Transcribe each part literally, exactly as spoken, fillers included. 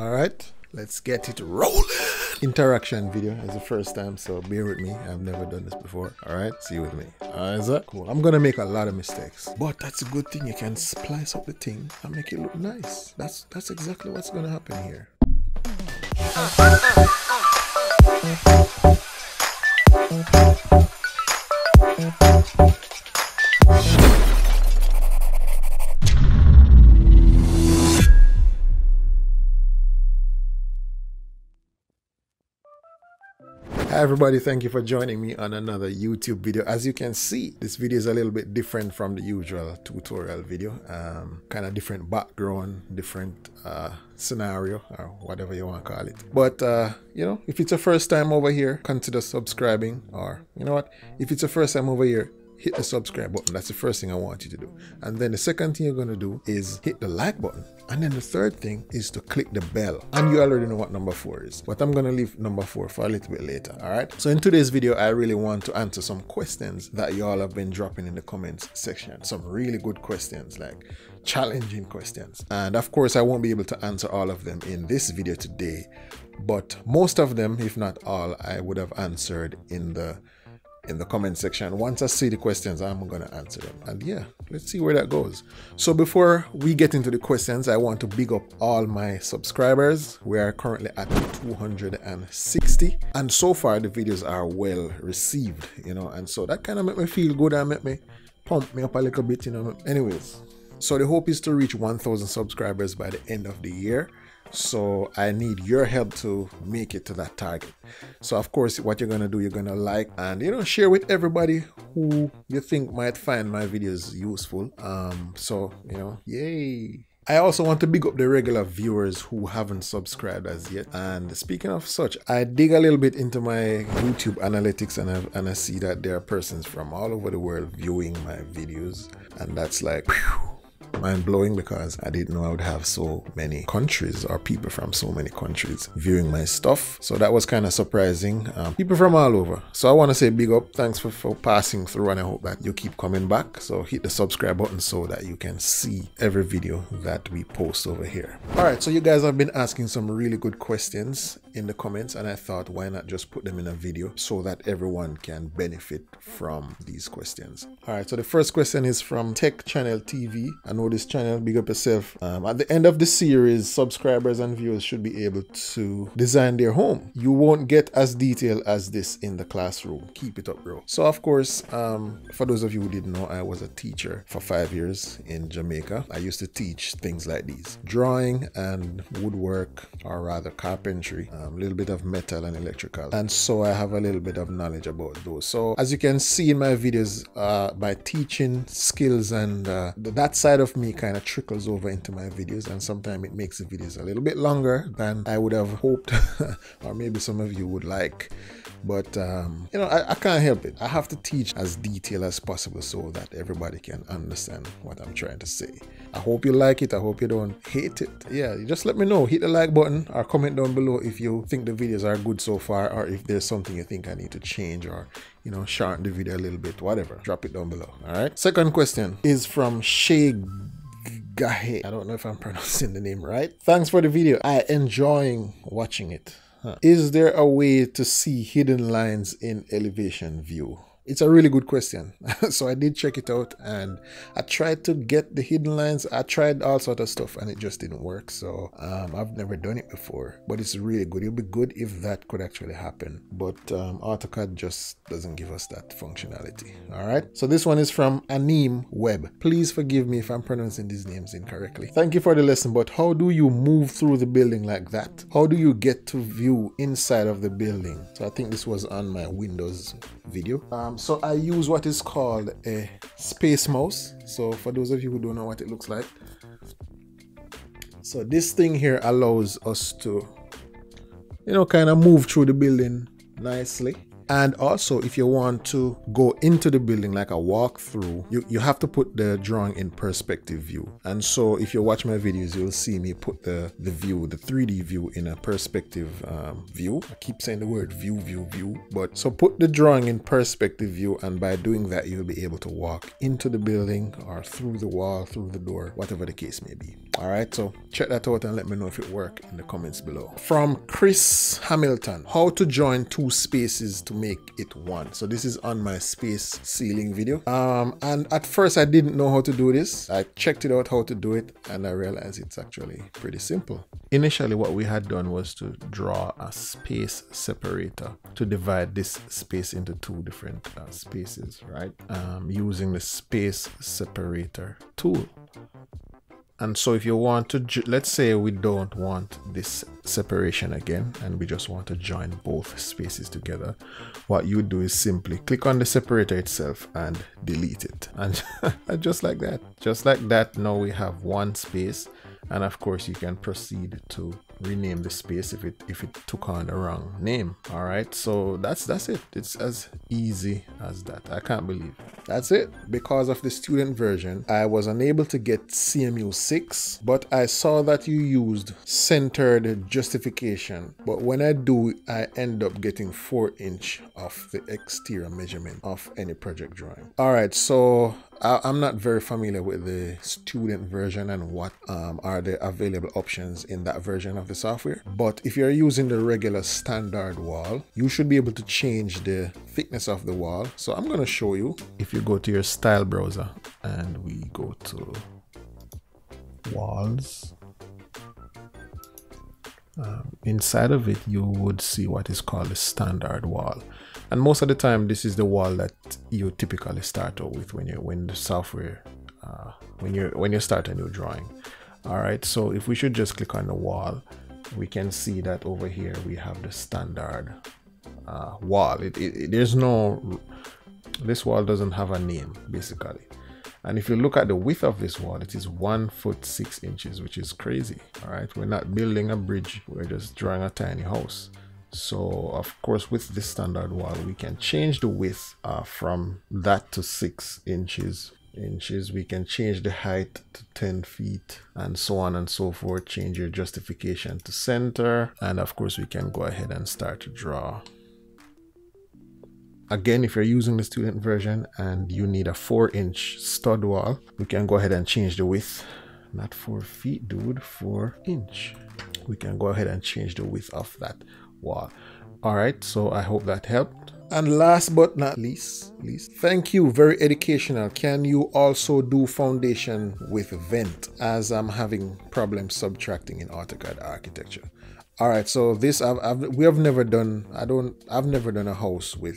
All right, let's get it rolling. Interaction video is the first time, so bear with me. I've never done this before. All right, see you with me. All right, sir. Cool. I'm gonna make a lot of mistakes, but that's a good thing. You can splice up the thing and make it look nice. That's that's exactly what's gonna happen here. Hi everybody, thank you for joining me on another YouTube video. As you can see, this video is a little bit different from the usual tutorial video. Um, kind of different background, different uh, scenario, or whatever you want to call it. But, uh, you know, if it's your first time over here, consider subscribing. Or, you know what, if it's your first time over here, hit the subscribe button. That's the first thing I want you to do. And then the second thing you're going to do is hit the like button. And then the third thing is to click the bell. And you already know what number four is, but I'm going to leave number four for a little bit later. All right. So in today's video, I really want to answer some questions that y'all have been dropping in the comments section. Some really good questions, like challenging questions. And of course, I won't be able to answer all of them in this video today, but most of them, if not all, I would have answered in the in the comment section. Once I see the questions, I'm going to answer them. And yeah, let's see where that goes. So before we get into the questions, I want to big up all my subscribers. We are currently at two hundred sixty, and so far the videos are well received, you know, and so that kind of make me feel good and make me pump me up a little bit, you know. Anyways, so the hope is to reach one thousand subscribers by the end of the year. So I need your help to make it to that target. So of course, what you're going to do, you're going to like and, you know, share with everybody who you think might find my videos useful. Um, so, you know, yay. I also want to big up the regular viewers who haven't subscribed as yet. And speaking of such, I dig a little bit into my YouTube analytics, and I, and I see that there are persons from all over the world viewing my videos. And that's like, whew, mind-blowing, because I didn't know I would have so many countries, or people from so many countries viewing my stuff. So that was kind of surprising. Um, people from all over. So I want to say big up. Thanks for, for passing through, and I hope that you keep coming back. So hit the subscribe button so that you can see every video that we post over here. All right, so you guys have been asking some really good questions in the comments, and I thought, why not just put them in a video so that everyone can benefit from these questions. All right, so the first question is from Tech Channel T V. I know this channel, big up yourself. Um, at the end of the series, subscribers and viewers should be able to design their home. You won't get as detailed as this in the classroom. Keep it up, bro. So of course, um, for those of you who didn't know, I was a teacher for five years in Jamaica. I used to teach things like these: drawing and woodwork, or rather carpentry. A um, little bit of metal and electrical, and so I have a little bit of knowledge about those. So as you can see in my videos, uh, my teaching skills and uh, that side of me kind of trickles over into my videos, and sometimes it makes the videos a little bit longer than I would have hoped, or maybe some of you would like. But um, you know, I, I can't help it. I have to teach as detailed as possible so that everybody can understand what I'm trying to say. I hope you like it. I hope you don't hate it. Yeah, you just let me know. Hit the like button, or comment down below if you think the videos are good so far, or if there's something you think I need to change, or, you know, shorten the video a little bit, whatever. Drop it down below. All right. Second question is from Shea Gahe. I don't know if I'm pronouncing the name right. Thanks for the video. I enjoying watching it. Huh. Is there a way to see hidden lines in elevation view? It's a really good question. So I did check it out, and I tried to get the hidden lines. I tried all sorts of stuff, and it just didn't work. So um, I've never done it before, but it's really good. It would be good if that could actually happen. But um, AutoCAD just doesn't give us that functionality. All right. So this one is from Anim Web. Please forgive me if I'm pronouncing these names incorrectly. Thank you for the lesson, but how do you move through the building like that? How do you get to view inside of the building? So I think this was on my Windows video. Um, So I use what is called a space mouse. So for those of you who don't know what it looks like, so this thing here allows us to, you know, kind of move through the building nicely. And also, if you want to go into the building like a walkthrough, you, you have to put the drawing in perspective view. And so if you watch my videos, you'll see me put the, the view, the three D view, in a perspective um, view. I keep saying the word view, view, view. But so put the drawing in perspective view, and by doing that, you'll be able to walk into the building, or through the wall, through the door, whatever the case may be. All right, so check that out and let me know if it worked in the comments below. From Chris Hamilton, how to join two spaces to make it one. So this is on my space ceiling video. Um, and at first I didn't know how to do this. I checked it out how to do it and I realized it's actually pretty simple. Initially what we had done was to draw a space separator to divide this space into two different uh, spaces, right? Um, using the space separator tool. And so if you want to, let's say we don't want this separation again, and we just want to join both spaces together, what you do is simply click on the separator itself and delete it. And just like that, just like that, now we have one space. And of course you can proceed to rename the space if it if it took on the wrong name. All right, so that's that's it. It's as easy as that. I can't believe it. That's it. Because of the student version, I was unable to get C M U six, but I saw that you used centered justification. But when I do, I end up getting four inch of the exterior measurement of any project drawing. All right, so I'm not very familiar with the student version and what um, are the available options in that version of the software. But if you're using the regular standard wall, you should be able to change the thickness of the wall. So I'm going to show you. If you go to your style browser and we go to walls, um, inside of it, you would see what is called the standard wall. And most of the time, this is the wall that you typically start out with when you when the software uh, when you when you start a new drawing. All right, so if we should just click on the wall, we can see that over here we have the standard uh, wall. It, it, it there's no this wall doesn't have a name basically. And if you look at the width of this wall, it is one foot six inches, which is crazy. All right, we're not building a bridge; we're just drawing a tiny house. So of course with this standard wall we can change the width uh, from that to six inches inches. We can change the height to ten feet and so on and so forth. Change your justification to center, and of course we can go ahead and start to draw. Again, if you're using the student version and you need a four inch stud wall, we can go ahead and change the width, not four feet, dude, four inch. We can go ahead and change the width of that wall. All right, so I hope that helped. And last but not least, least, thank you, very educational. Can you also do foundation with vent, as I'm having problems subtracting in AutoCAD architecture? All right, so this I've, I've we have never done. I don't. I've never done a house with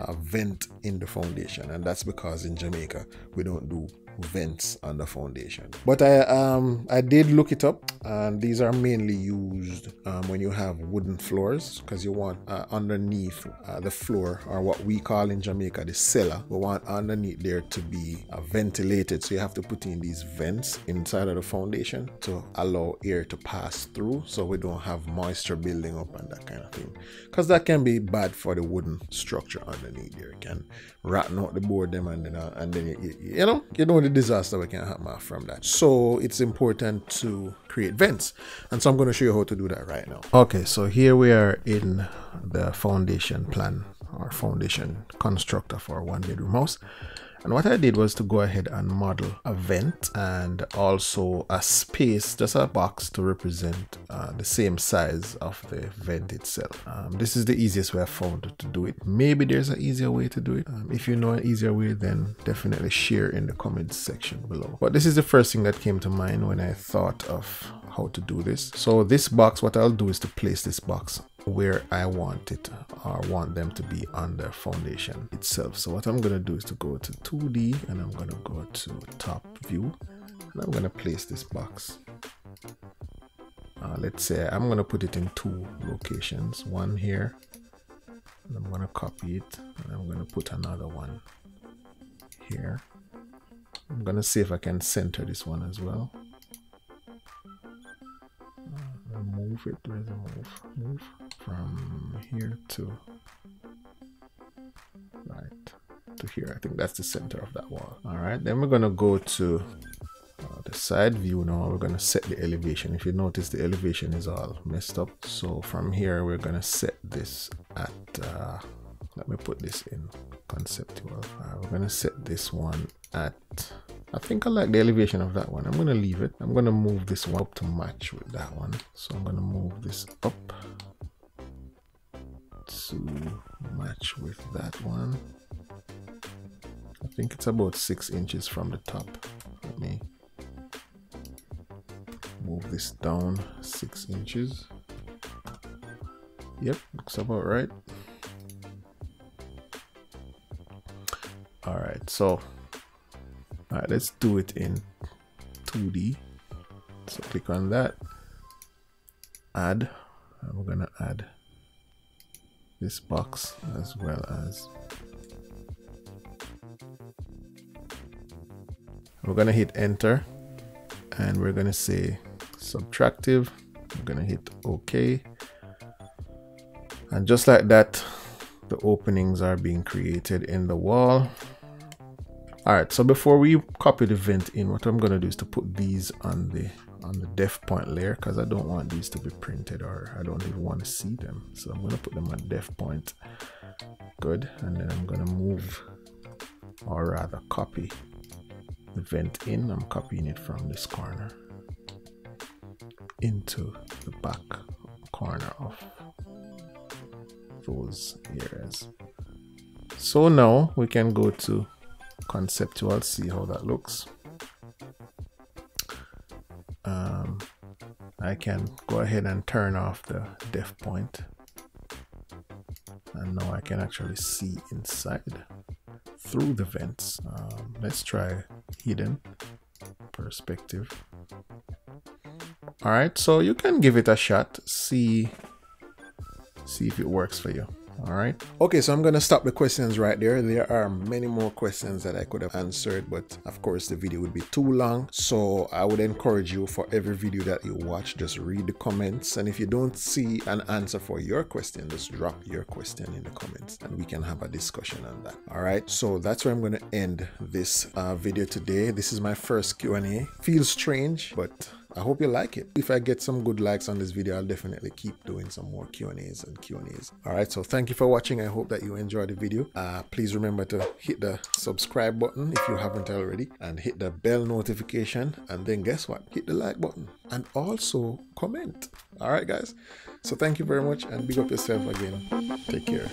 a vent in the foundation, and that's because in Jamaica we don't do vents on the foundation. But I um I did look it up, and these are mainly used um, when you have wooden floors, because you want uh, underneath uh, the floor, or what we call in Jamaica the cellar, we want underneath there to be uh, ventilated. So you have to put in these vents inside of the foundation to allow air to pass through, so we don't have moisture building up and that kind of thing, because that can be bad for the wooden structure underneath there. It can rotten out the board them, and then uh, and then you, you know you know disaster we can happen from that. So it's important to create vents, and so I'm going to show you how to do that right now. Okay, so here we are in the foundation plan or foundation constructor for one bedroom house, and what I did was to go ahead and model a vent and also a space, just a box to represent uh, the same size of the vent itself. Um, this is the easiest way I found to do it. Maybe there's an easier way to do it. Um, if you know an easier way, then definitely share in the comments section below. But this is the first thing that came to mind when I thought of how to do this. So this box, what I'll do is to place this box where I want it or want them to be on the foundation itself. So what I'm going to do is to go to two D, and I'm going to go to top view, and I'm going to place this box. Uh, let's say I'm going to put it in two locations, one here, and I'm going to copy it, and I'm going to put another one here. I'm going to see if I can center this one as well. Move it, where's the move? Move from here to right to here. I think that's the center of that wall. All right, then we're gonna go to uh, the side view now. We're gonna set the elevation. If you notice, the elevation is all messed up. So from here, we're gonna set this at. Uh, let me put this in conceptual. Uh, we're gonna set this one at I think I like the elevation of that one. I'm gonna leave it. I'm gonna move this one up to match with that one. So I'm gonna move this up to match with that one. I think it's about six inches from the top. Let me move this down six inches. Yep, looks about right. All right, so all right, let's do it in two D. So click on that, add, and we're gonna add this box as well as we're gonna hit enter, and we're gonna say subtractive. We're gonna hit OK, and just like that, the openings are being created in the wall. All right, so before we copy the vent in, what I'm gonna do is to put these on the on the def point layer, because I don't want these to be printed, or I don't even want to see them. So I'm gonna put them on def point. Good, and then I'm gonna move, or rather copy the vent in. I'm copying it from this corner into the back corner of those areas. So now we can go to conceptual, see how that looks. um, I can go ahead and turn off the def point, and now I can actually see inside through the vents. Um, let's try hidden perspective. All right, so you can give it a shot, see see if it works for you. All right, okay, so I'm gonna stop the questions right there. There are many more questions that I could have answered, but of course the video would be too long. So I would encourage you, for every video that you watch, just read the comments, and if you don't see an answer for your question, just drop your question in the comments and we can have a discussion on that. All right, so that's where I'm gonna end this uh, video today. This is my first Q and A. Feels strange, but I hope you like it. If I get some good likes on this video, I'll definitely keep doing some more Q and A's and Q and A's. All right, so thank you for watching. I hope that you enjoyed the video. Uh, please remember to hit the subscribe button if you haven't already, and hit the bell notification, and then guess what? Hit the like button, and also comment. All right, guys. So thank you very much, and big up yourself again. Take care.